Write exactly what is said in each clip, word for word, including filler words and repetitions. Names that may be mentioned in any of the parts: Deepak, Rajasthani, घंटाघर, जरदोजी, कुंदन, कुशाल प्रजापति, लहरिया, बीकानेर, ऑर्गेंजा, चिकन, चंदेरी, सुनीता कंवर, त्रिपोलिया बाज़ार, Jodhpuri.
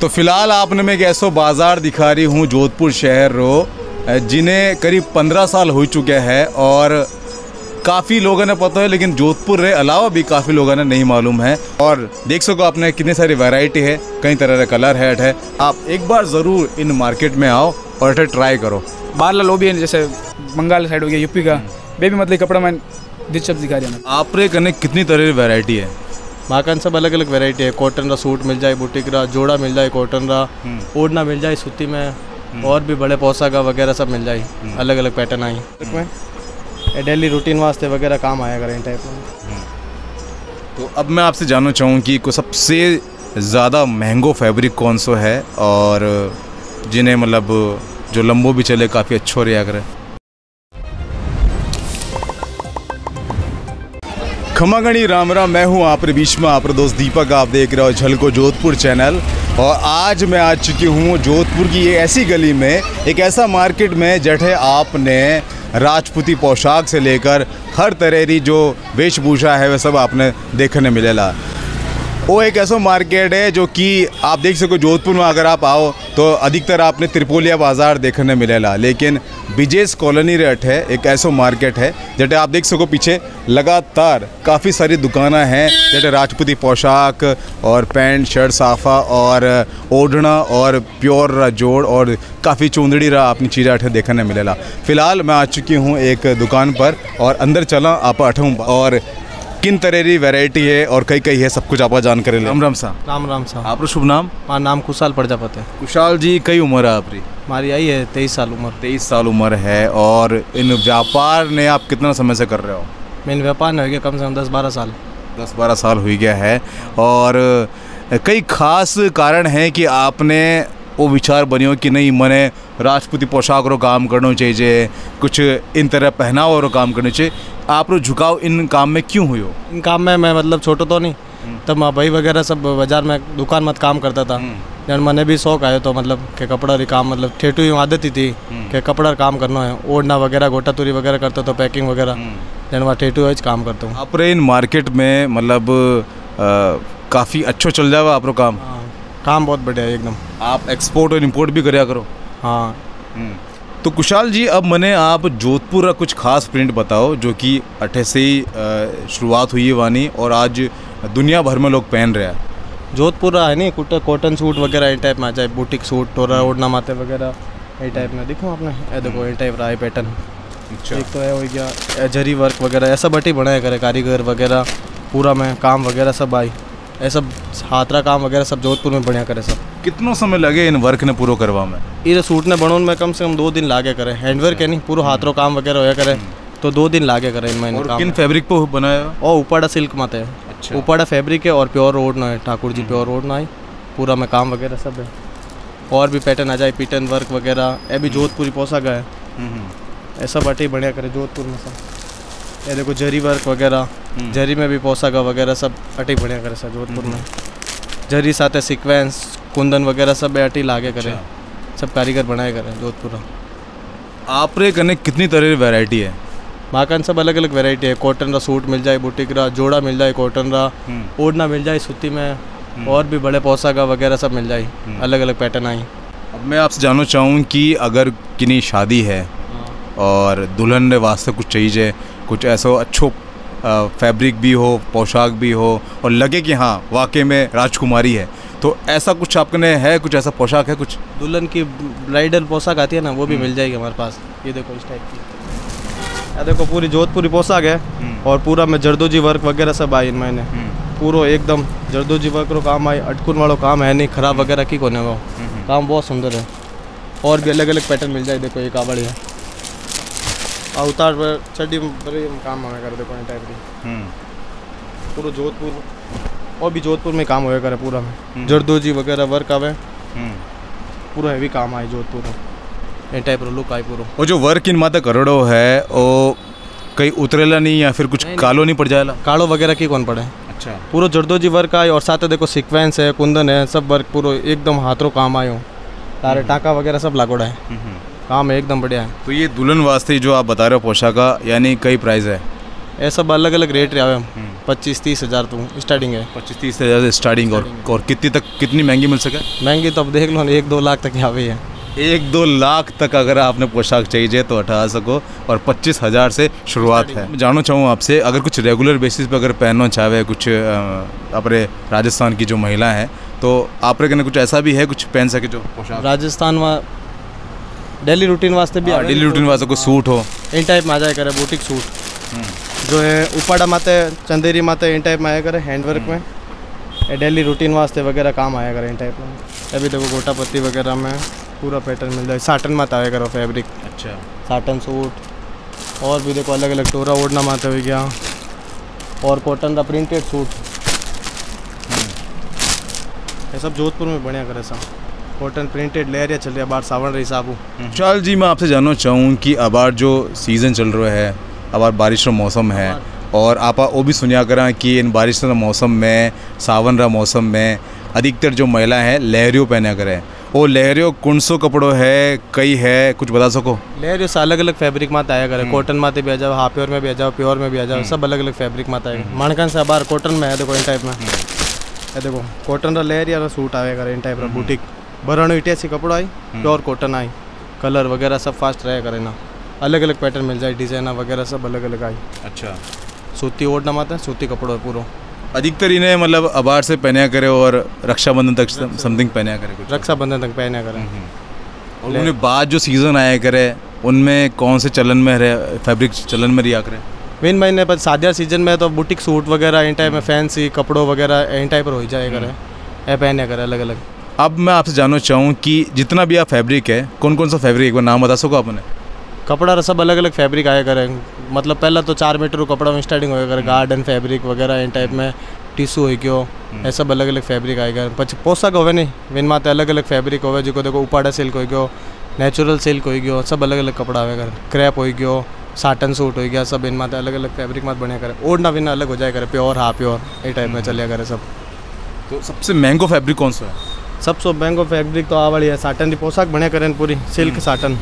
तो फ़िलहाल आपने मैं एक ऐसा बाज़ार दिखा रही हूँ जोधपुर शहर रो जिन्हें करीब पंद्रह साल हो चुके हैं और काफ़ी लोगों ने पता है, लेकिन जोधपुर के अलावा भी काफ़ी लोगों ने नहीं मालूम है। और देख सको आपने कितनी सारी वैरायटी है, कई तरह के कलर है, है आप एक बार ज़रूर इन मार्केट में आओ और अठे ट्राई करो। बारला लोबी है जैसे बंगाल साइड हो गया, यूपी का बेबी मतलब कपड़ा मैं दिलचस्प दिखा रही हूँ। आप रे कने कितनी तरह की वैरायटी है? माकन सब अलग अलग वैरायटी है। कॉटन का सूट मिल जाए, बुटीक का जोड़ा मिल जाए, कॉटन का ओढ़ना मिल जाए सूती में, और भी बड़े पोशाक वगैरह सब मिल जाए। अलग अलग पैटर्न आई में डेली रूटीन वास्ते वगैरह काम आया करें टाइप में। तो अब मैं आपसे जानना चाहूँ कि को सबसे ज़्यादा महंगो फैब्रिक कौन सो है और जिन्हें मतलब जो लंबो भी चले काफ़ी अच्छो रहा करें। खमागणी राम राम, मैं हूँ आप बीच में आप दोस्त दीपक, आप देख रहे हो झलको जोधपुर चैनल। और आज मैं आ चुकी हूँ जोधपुर की ये ऐसी गली में, एक ऐसा मार्केट में जठे आपने राजपूती पोशाक से लेकर हर तरह की जो वेशभूषा है वह सब आपने देखने मिलेला। वो एक ऐसा मार्केट है जो कि आप देख सको जोधपुर में अगर आप आओ तो अधिकतर आपने त्रिपोलिया बाज़ार देखने मिलेला, लेकिन विजेश कॉलोनी रेट है एक ऐसा मार्केट है जटे आप देख सको पीछे लगातार काफ़ी सारी दुकाना हैं जटे राजपूती पोशाक और पैंट शर्ट साफा और ओढ़ना और प्योर रा जोड़ और काफ़ी चूंदड़ी रा अपनी चीज़ें अठे देखने मिलेला। फ़िलहाल मैं आ चुकी हूँ एक दुकान पर और अंदर चला आप अठूँ और किन तरह की वैरायटी है और कई कई है सब कुछ आप जानकारी। राम राम साहब। राम राम साहब। आप शुभ नाम? मारा नाम कुशाल प्रजापति है। कुशाल जी, कई उम्र है आपकी? हमारी आई है तेईस साल उम्र। तेईस साल उम्र है। और इन व्यापार ने आप कितना समय से कर रहे हो? मैंने व्यापार ने हो गया कम से कम दस बारह साल। दस बारह साल हो गया है। और कई खास कारण हैं कि आपने वो विचार बनियो कि नहीं मैंने राजपूती पोशाक रो काम करना चाहिए, कुछ इन तरह पहनाव रो काम करना चाहिए। आप रो झुकाव इन काम में क्यों हुई हो? इन काम में मैं मतलब छोटा तो नहीं तब मैं भाई वगैरह सब बाज़ार में दुकान मत काम करता था, जब मैंने भी शौक आयो तो मतलब के कपड़ा री काम मतलब ठेठू यूँ आदत ही थी के कपड़ा काम करना है, ओढ़ना वगैरह गोटा तुरी वगैरह करता तो पैकिंग वगैरह जन वहाँ ठेठू आज काम करता हूँ। आप रे इन मार्केट में मतलब काफ़ी अच्छो चल जावा आप रो काम? काम बहुत बढ़िया है एकदम। आप एक्सपोर्ट और इंपोर्ट भी कराया करो? हाँ। तो कुशाल जी, अब मैंने आप जोधपुर का कुछ खास प्रिंट बताओ जो कि अठे से ही शुरुआत हुई है वानी और आज दुनिया भर में लोग पहन रहे हैं। जोधपुर है नहीं कुटा कॉटन सूट वगैरह इन टाइप में आ जाए, बुटीक सूट टोरा ओढ़ना माते वगैरह ये टाइप में दिखो आपने। ये देखो ये टाइप रहा है पैटर्न। अच्छा। एक तो है हो गया जरी वर्क वगैरह ऐसा बटी बनाया करे कारीगर वगैरह पूरा में काम वगैरह सब आई ये सब हाथरा काम वगैरह सब जोधपुर में बढ़िया करे सब। कितना समय लगे इन वर्क ने पूरा करवा में? ये सूट ने बनोन में कम से कम दो दिन लागे करे, हैंडवर्क है नहीं पूरा हाथरो काम वगैरह होया करे तो दो दिन लागे करे इन महीने। और किन फैब्रिक पे बनाया? और उपाड़ा सिल्क माते। अच्छा। उपाड़ा फैब्रिक है और प्योर रोड ना है ठाकुर जी प्योर रोड ना है पूरा में काम वगैरह सब है। और भी पैटर्न आ जाए पिटन वर्क वगैरह ये भी जोधपुरी पोशाक है ऐसा बटे बढ़िया करे जोधपुर में सब। ये देखो जरी वर्क वगैरह जरी में भी पोशाक वगैरह सब अटी बढ़िया करे सर जोधपुर में। जरी साथ सीक्वेंस कुंदन वगैरह सब अटी लागे करे। अच्छा। सब कारीगर बनाए करे जोधपुर। आप रे कने कितनी तरह की वैरायटी है? माकन सब अलग अलग वैरायटी है। कॉटन का सूट मिल जाए, बुटीक का जोड़ा मिल जाए, कॉटन का ओढ़ना मिल जाए सूती में, और भी बड़े पोशाक वगैरह सब मिल जाए अलग अलग पैटर्न आई। अब मैं आपसे जानना चाहूँ कि अगर किन्हीं शादी है और दुल्हन के वास्ते कुछ चाहिए, कुछ ऐसा अच्छो फैब्रिक भी हो पोशाक भी हो और लगे कि हाँ वाकई में राजकुमारी है, तो ऐसा कुछ आपने है? कुछ ऐसा पोशाक है? कुछ दुल्हन की ब्राइडल पोशाक आती है ना वो भी मिल जाएगी हमारे पास। ये देखो इस टाइप की, ये देखो पूरी जोधपुरी पोशाक है और पूरा में जरदोजी वर्क वगैरह सब आई इन मैंने पूरा एकदम जरदोजी वर्क रो काम आई। अटकुन वालों काम है नहीं खराब वगैरह की कोने वो काम बहुत सुंदर है। और भी अलग अलग पैटर्न मिल जाए। देखो ये कावड़ है और उतार पर चढ़ी काम हमें कर देखो टाइप की पूरा जोधपुर और भी जोधपुर में काम होया करे पूरा में जरदोजी वगैरह वर्क आवे पूरा हैवी काम आए जोधपुर में टाइप रो लुक आए पूरा। और जो वर्क इन माता करोड़ो है वो कहीं उतरेला नहीं या फिर कुछ नहीं, कालो नहीं पड़ जाएगा? कालो वगैरह की कौन पड़े। अच्छा। पूरा जरदोजी वर्क आए और साथ देखो सिक्वेंस है कुंदन है सब वर्क पूरा एकदम हाथों काम आए हो तारे टाँका वगैरह सब लागोड़ा है काम एकदम बढ़िया है। तो ये दुल्हन वास्ते जो आप बता रहे हो पोशाक का यानी कई प्राइस है? ये सब अलग अलग रेट रहे हैं। पच्चीस तीस हज़ार तो स्टार्टिंग है। पच्चीस तीस हज़ार स्टार्टिंग। और और कितनी तक कितनी महंगी मिल सके? महंगी तो अब देख लो, एक दो लाख तक यहाँ पे है। एक दो लाख तक अगर आपने पोशाक चाहिए तो उठा सको, और पच्चीस हज़ार से शुरुआत है। जानना चाहूँ आपसे, अगर कुछ रेगुलर बेसिस पर अगर पहनना चाहे कुछ अपने राजस्थान की जो महिला हैं, तो आप कहने कुछ ऐसा भी है कुछ पहन सके जो पोशाक राजस्थान में डेली रूटीन वास्ते भी? डेली रूटीन वास्ते कोई सूट हो इन टाइप में आ जाए करे, बुटीक सूट जो है उपाड़ा माते चंदेरी माते इन टाइप में आया करे, हैंडवर्क में डेली रूटीन वास्ते वगैरह काम आया करे इन टाइप में। अभी देखो गोटापत्ती वगैरह में पूरा पैटर्न मिल जाए। साटन में आया करो फैब्रिक, अच्छा साटन सूट। और भी देखो अलग अलग टोरा ओढ़ना माते हो गया, और कॉटन का प्रिंटेड सूट, ये सब जोधपुर में बढ़िया करे सब कॉटन प्रिंटेड ले रहा चल रहा है सावन रही साबू। चल जी, मैं आपसे जानना चाहूँ कि अबार जो सीज़न चल रहा है, अबार बारिश का मौसम है, और आप वो भी सुनिया करा कि इन बारिश का मौसम में सावन का मौसम में अधिकतर जो महिला है लहरियो पहना करें। वो लहरियो कुंसो कपड़ो है कई है, कुछ बता सको? लहरियो से अलग अलग फैब्रिक मात आया करे, कॉटन माते भी आ जाओ, हाफ प्योर में भी आ जाओ, प्योर में भी आ जाओ, सब अलग अलग फैब्रिक मात आएगा। मणकन से अबार कॉटन में है देखो इन टाइप में, देखो कॉटन का लहरिया का सूट आया करे इन टाइप का, बुटीक भरण इटियासी कपड़ा आई, प्योर कॉटन आई, कलर वगैरह सब फास्ट रहे करे ना, अलग अलग पैटर्न मिल जाए, डिजाइना वगैरह सब अलग अलग आई। अच्छा, सूती ओढ़ना माता है, सूती कपड़ा है पूरा। अधिकतर इन्हें मतलब अबार से पहना करे, और रक्षाबंधन तक समथिंग पहना करे, कुछ रक्षाबंधन तक पहना करे। और उन्होंने बाद जो सीज़न आया करे उनमें कौन से चलन में रहे फैब्रिक चलन में रिया करे? मेन महीने पर सादिया सीजन में तो बुटीक सूट वगैरह इन टाइप में, फैंसी कपड़ों वगैरह इन टाइप पर हो जाए करे, ये पहना करे अलग अलग। अब मैं आपसे जानना चाहूँ कि जितना भी आप फैब्रिक है, कौन कौन सा फैब्रिक एक बार नाम बता सको आपने? कपड़ा सब अलग अलग फैब्रिक आया करे, मतलब पहला तो चार मीटर कपड़ा में स्टार्टिंग होया करे, गार्डन फैब्रिक वगैरह इन टाइप में, टिश्यू हो गयो, ये सब अलग अलग फैब्रिक आया करे। पच पोशाक होवे नहीं विन माते अलग अलग फैब्रिक होवे, जो देखो उपाड़ा सिल्क हो गयो, नेचुरल सिल्क हो गयो, सब अलग अलग कपड़ा आया करे, क्रैप हो गयो, साटन सूट हो गया, सब इन माते अलग अलग फैब्रिक मात बने करे। ओढ़ना बिना अलग हो जाए करे, प्योर हाफ प्योर ये टाइप में चलिया करे सब। तो सबसे महंगो फैब्रिक कौन सा है? सबसे महंगो फैब्रिक तो आ वाली है साटन की पोशाक बने करे, पूरी सिल्क साटन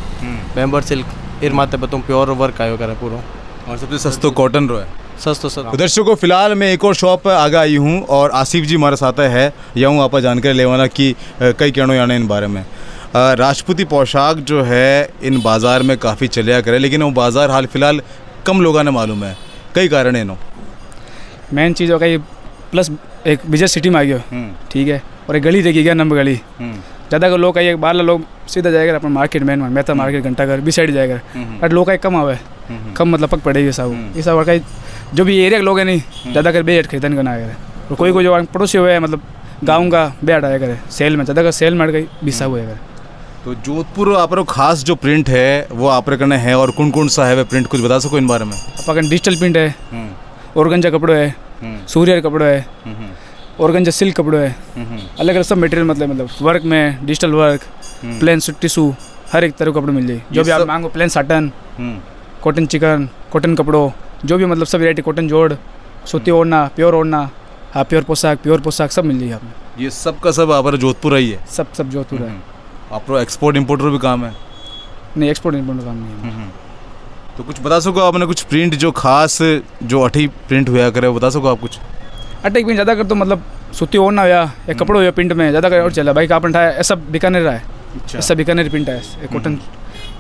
मेम्बर सिल्क एर माते बताऊँ, प्योर वर्क आयो करे पूरा। और सबसे सस्तो कॉटन रो है, सस्तो सस्ता। दर्शकों को फिलहाल मैं एक और शॉप पर आगे आई हूँ, और आसिफ जी हमारे साथ है, यूँ आप जानकारी लेवाना कि कई कहनो याने इन बारे में। राजपूती पोशाक जो है इन बाज़ार में काफ़ी चलिया करे, लेकिन वो बाज़ार हाल फिलहाल कम लोगों ने मालूम है, कई कारण है। नो मेन चीज़ हो गई प्लस एक बिजनेस सिटी में आ गया, ठीक है, और एक गली देखी गया नंबर गली, ज़्यादा अगर लोग आई बारह लोग सीधा जाएगा अपन मार्केट मेन मेहता मार्केट घंटाघर भी साइड जाएगा, बट लोग आई कम आवे, कम मतलब पक पड़ेगी साहब। इस और जो भी एरिया के लोग हैं नहीं ज़्यादा कर बेहट खरीदन करना आया करे, और कोई कोई जो पड़ोसी हुए मतलब गाँव का बेहट आया करे सेल में, ज़्यादा कर सेल में अट गई बीसा हुआ है। तो जोधपुर आप खास जो प्रिंट है वो आप कने है, और कौन कौन सा है वह प्रिंट कुछ बता सको इन बारे में? आप डिजिटल प्रिंट है, ऑर्गेंजा कपड़ो है, सूर्य कपड़ो है, ऑर्गेंजा सिल्क कपड़ो है, अलग अलग सब मटेरियल मतलब मतलब वर्क में डिजिटल वर्क, प्लेन टिशू, हर एक तरह का कपड़ा मिल जाए जो भी आप मांगो, plain satin, cotton चिकन, cotton कपड़ो, जो भी मतलब सब वैरायटी, कॉटन जोड़, सूती ओढ़ना, प्योर ओढ़ना, हाँ प्योर पोशाक, प्योर पोशाक सब मिल जाए आपको। ये सब का सब आप जोधपुर आई है? सब सब जोधपुर है। आप एक्सपोर्ट इम्पोर्टर भी काम है? नहीं, एक्सपोर्ट इम्पोर्टर काम नहीं है। तो कुछ बता सको आपने कुछ प्रिंट जो खास जो अठी प्रिंट हुआ करे बता सको आप कुछ? अटैक में ज़्यादा कर तो मतलब सूती ओढ़ना हुआ या कपड़ो हुआ प्रिंट में ज़्यादा कर, और चला भाई कापन ठाया ऐसा बीकानेर है, ऐसा बीकानेर प्रिंट है कॉटन,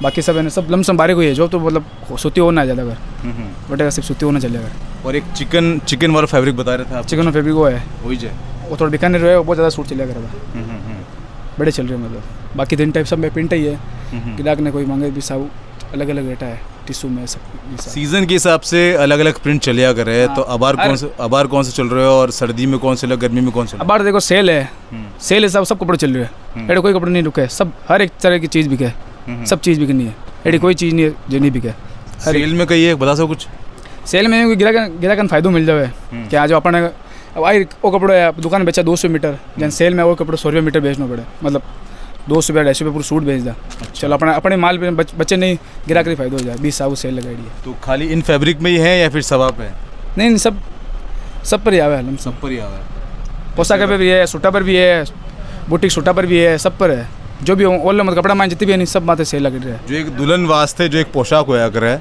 बाकी सब है सब लमसम बारीक हुई है जो, तो मतलब सूती ओढ़ना है ज़्यादा कर, बटेगा सिर्फ सूती ओढ़ना चलेगा। और एक चिकन चिकन वाला फैब्रिक बता रहे थे आप? चिकन फैब्रिक वो है वही जो वो थोड़ा बीकानेर है, बहुत ज़्यादा सूट चलेगा करेगा, बड़े चल रहे मतलब। बाकी दिन टाइप सब में प्रिंट ही है, ग्राहक ने कोई मांगे भी साहु अलग अलग रेटा है, टिशू में सब सीज़न के हिसाब से अलग अलग प्रिंट चलिया करे। हाँ, तो अबार कौन से अबार कौन से चल रहे हो, और सर्दी में कौन से लग, गर्मी में कौन से? अबार देखो सेल है, सेल है सब सब कपड़े चल रहे हैं, एडे कोई कपड़े नहीं रुके, सब हर एक तरह की चीज़ बिके, सब चीज़ बिकनी है, एडे कोई चीज़ नहीं है जो नहीं बिके। सेल में कही है बता सो कुछ? सेल में ग्राहक ग्राहक फायदो मिल जाए कि आज अपन आई वो कपड़े दुकान बेचा दो सौ मीटर जन, सेल में वो कपड़े सौ रुपये मीटर बेचना पड़े, मतलब दो सौ रुपया ढाई सौ रुपये पूरा सूट बेच दिया। अच्छा। चलो अपने अपने माल पे बच, बच्चे नहीं ग्राहक ही फायदा हो जाए, बीस साहु सेल लगाई है। तो खाली इन फैब्रिक में ही है या फिर सब आप है? नहीं, नहीं सब सब पर ही आवा है, हम सब पर ही आवा है, पोशाक पर भी है, सूटा पर भी है, बुटीक सूटा पर भी है, सब पर है जो भी ऑल मतलब कपड़ा मान जितनी भी है नहीं सब माते सेल लग रही है। जो एक दुल्हन वास्ते जो एक पोशाक होया करे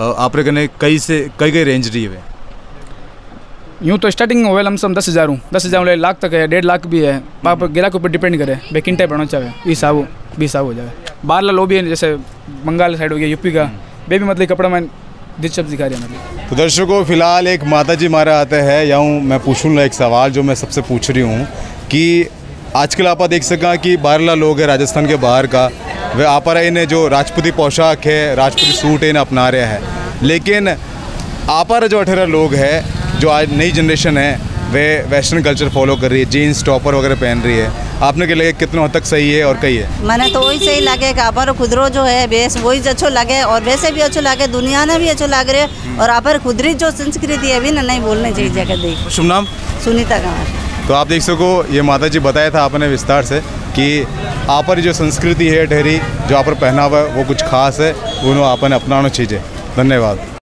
आप कने कई से कई कई रेंज रही है? यूँ तो स्टार्टिंग में लमसम दस हज़ार हूँ, दस हज़ार लाख तक है, डेढ़ लाख भी है। आप ग्राहक ऊपर डिपेंड करे भाई किन टाइप बना चाहे, ई साव भी साव हो जाए। बारला लोबी है जैसे बंगाल साइड हो गया, यूपी का बे भी मतलब कपड़ा में दिलचस्प दिखा रही है मतलब। तो दर्शकों फिलहाल एक माता जी मारा आते हैं यहाँ, मैं पूछूँगा एक सवाल जो मैं सबसे पूछ रही हूँ कि आजकल आप देख सका कि बारला लोग है राजस्थान के बाहर का, वे आप इन्हें जो राजपूती पोशाक है, राजपूती सूट है, इन्हें अपना रहे हैं। लेकिन आपारा जो अठेरा लोग है, जो आज नई जनरेशन है, वे वेस्टर्न कल्चर फॉलो कर रही है, जीन्स टॉपर वगैरह पहन रही है। आपने क्या लगे कितने हद तक सही है और कही है? मैंने तो वही सही लगे कि आपार खुदरो जो है बेस वही अच्छो लगे और वैसे भी अच्छो लगे, दुनिया ने भी अच्छो लग रहे है और आपार खुदरी जो संस्कृति है भी ना नहीं बोलने चाहिए जगह दी। शुभ नाम? सुनीता कंवर। तो आप देख सको ये माता जी बताया था आपने विस्तार से कि आप पर जो संस्कृति है ठहरी, जो आप पर पहनावा है वो कुछ खास है, उन्होंने आपने अपनाना चाहिए। धन्यवाद।